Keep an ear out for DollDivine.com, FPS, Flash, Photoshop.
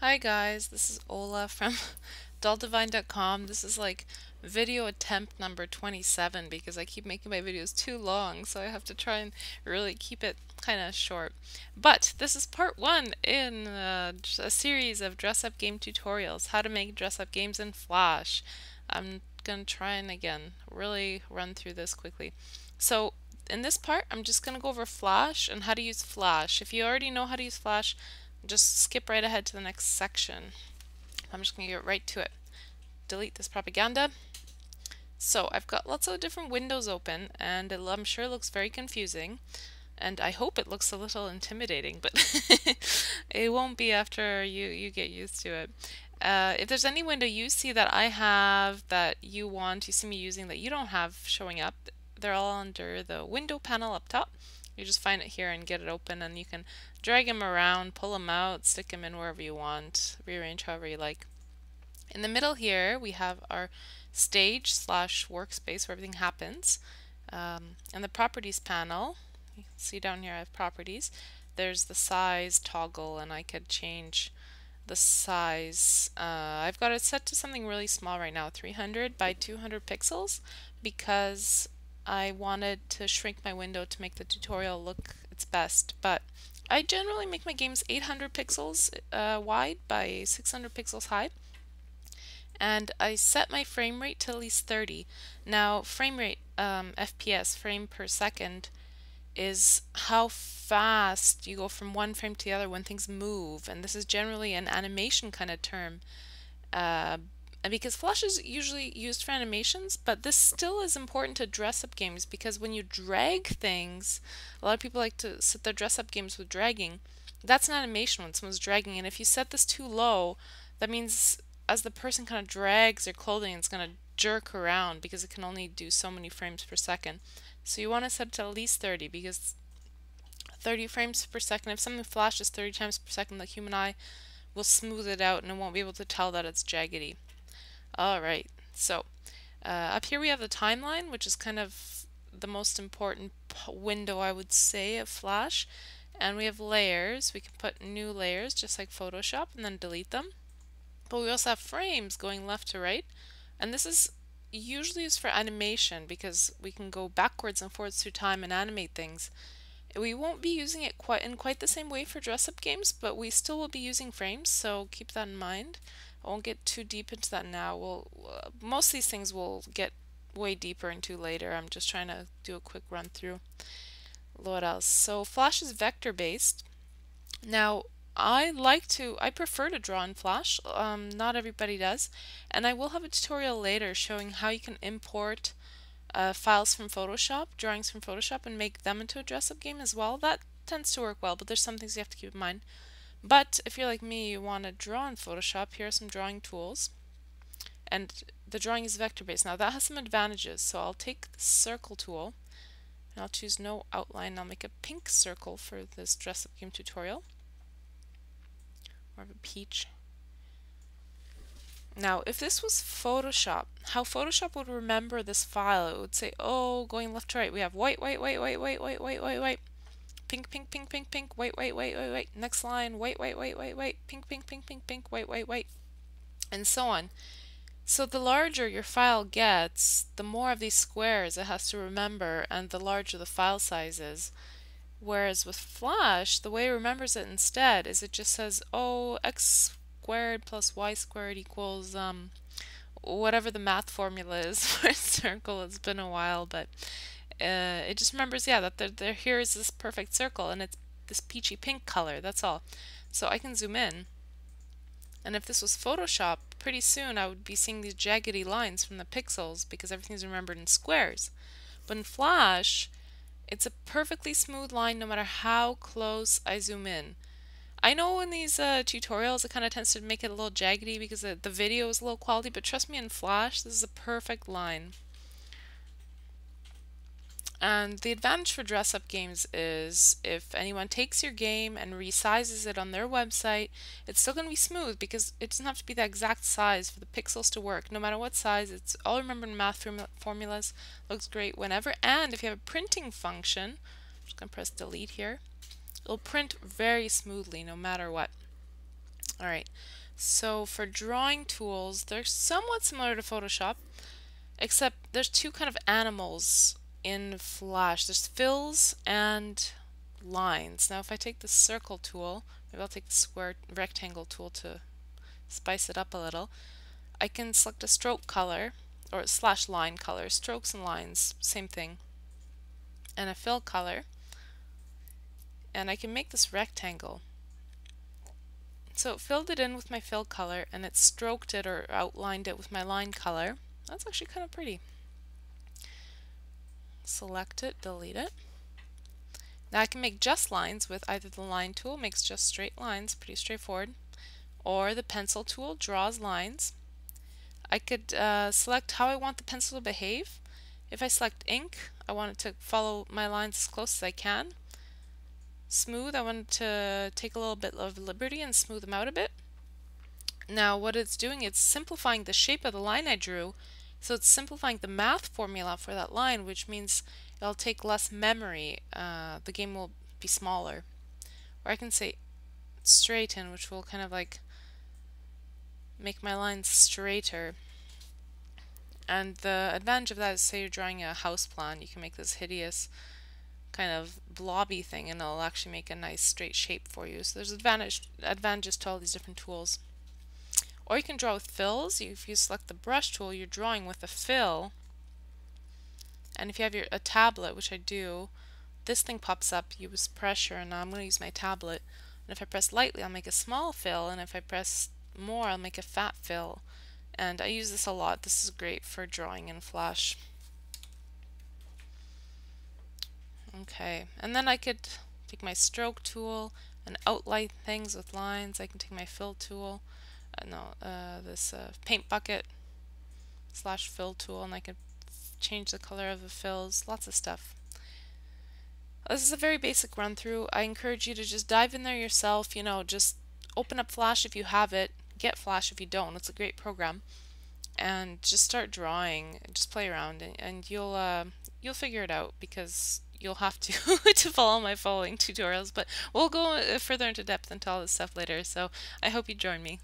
Hi guys, this is Ola from DollDivine.com. This is like video attempt number 27 because I keep making my videos too long, so I have to try and really keep it kind of short. But this is part one in a series of dress-up game tutorials, how to make dress-up games in Flash. I'm going to try and again really run through this quickly. So in this part, I'm just going to go over Flash and how to use Flash. If you already know how to use Flash, just skip right ahead to the next section. I'm just going to get right to it. Delete this propaganda. So I've got lots of different windows open, and I'm sure it looks very confusing, and I hope it looks a little intimidating, but it won't be after you get used to it. If there's any window you see that I have that you see me using that you don't have showing up, they're all under the window panel up top. You just find it here and get it open, and you can drag them around, pull them out, stick them in wherever you want, rearrange however you like. In the middle here we have our stage / workspace where everything happens. In the properties panel, you can see down here I have properties. There's the size toggle, and I could change the size. I've got it set to something really small right now, 300 by 200 pixels, because I wanted to shrink my window to make the tutorial look its best, but I generally make my games 800 pixels wide by 600 pixels high, and I set my frame rate to at least 30. Now frame rate, FPS, frame per second, is how fast you go from one frame to the other when things move, and this is generally an animation kind of term. Because Flash is usually used for animations, but this still is important to dress-up games, because when you drag things, a lot of people like to set their dress-up games with dragging. That's an animation when someone's dragging, and if you set this too low, that means as the person kind of drags their clothing, it's going to jerk around because it can only do so many frames per second. So you want to set it to at least 30, because 30 frames per second, if something flashes 30 times per second, the human eye will smooth it out and it won't be able to tell that it's jaggedy. Alright, so up here we have the timeline, which is kind of the most important window, I would say, of Flash. And we have layers. We can put new layers just like Photoshop and then delete them. But we also have frames going left to right. And this is usually used for animation because we can go backwards and forwards through time and animate things. We won't be using it in quite the same way for dress-up games, but we still will be using frames, so keep that in mind. I won't get too deep into that now. Most of these things we'll get way deeper into later. I'm just trying to do a quick run through. What else? So Flash is vector-based. Now I prefer to draw in Flash. Not everybody does, and I will have a tutorial later showing how you can import files from Photoshop, drawings from Photoshop, and make them into a dress-up game as well. That tends to work well, but there's some things you have to keep in mind. But if you're like me, you want to draw in Photoshop, here are some drawing tools. And the drawing is vector-based. Now that has some advantages, so I'll take the circle tool, and I'll choose no outline. I'll make a pink circle for this dress-up game tutorial. More of a peach. Now if this was Photoshop, how Photoshop would remember this file, it would say, oh, going left to right, we have white, pink, white, next line, white, pink, white, and so on. So the larger your file gets, the more of these squares it has to remember, and the larger the file size is. Whereas with Flash, the way it remembers it instead is it just says, oh, x squared plus y squared equals whatever the math formula is for a circle. It's been a while, but it just remembers, yeah, that there here is this perfect circle, and it's this peachy pink color, that's all. So I can zoom in, and if this was Photoshop, pretty soon I would be seeing these jaggedy lines from the pixels because everything's remembered in squares. But in Flash, it's a perfectly smooth line no matter how close I zoom in. I know in these tutorials it kind of tends to make it a little jaggedy because the video is low quality, but trust me, in Flash this is a perfect line. And the advantage for dress-up games is if anyone takes your game and resizes it on their website, it's still going to be smooth because it doesn't have to be the exact size for the pixels to work. No matter what size, it's all remembered math formulas, looks great whenever. And if you have a printing function, I'm just going to press delete here, it'll print very smoothly no matter what. Alright, so for drawing tools, they're somewhat similar to Photoshop, except there's two kind of animals in Flash. There's fills and lines. Now if I take the circle tool, maybe I'll take the square rectangle tool to spice it up a little, I can select a stroke color, or slash line color. Strokes and lines, same thing, and a fill color, and I can make this rectangle. So it filled it in with my fill color, and it stroked it or outlined it with my line color. That's actually kind of pretty. Select it, delete it. Now I can make just lines with either the line tool, makes just straight lines, pretty straightforward, or the pencil tool draws lines. I could select how I want the pencil to behave. If I select ink, I want it to follow my lines as close as I can. Smooth, I want to take a little bit of liberty and smooth them out a bit. Now what it's doing, it's simplifying the shape of the line I drew, so it's simplifying the math formula for that line, which means it'll take less memory, the game will be smaller. Or I can say straighten, which will kind of like make my lines straighter. And the advantage of that is, say you're drawing a house plan, you can make this hideous kind of blobby thing and it'll actually make a nice straight shape for you. So there's advantages to all these different tools. Or you can draw with fills. If you select the brush tool, you're drawing with a fill, and if you have a tablet, which I do, this thing pops up, use pressure, and now I'm going to use my tablet, and if I press lightly I'll make a small fill, and if I press more I'll make a fat fill. And I use this a lot. This is great for drawing in Flash. Okay, and then I could take my stroke tool and outline things with lines. I can take my fill tool, paint bucket slash fill tool, and I could change the color of the fills, lots of stuff. This is a very basic run through. I encourage you to just dive in there yourself, you know, just open up Flash if you have it, get Flash if you don't, it's a great program, and just start drawing, just play around, and you'll figure it out, because you'll have to to follow my following tutorials, but we'll go further into depth into all this stuff later, so I hope you join me.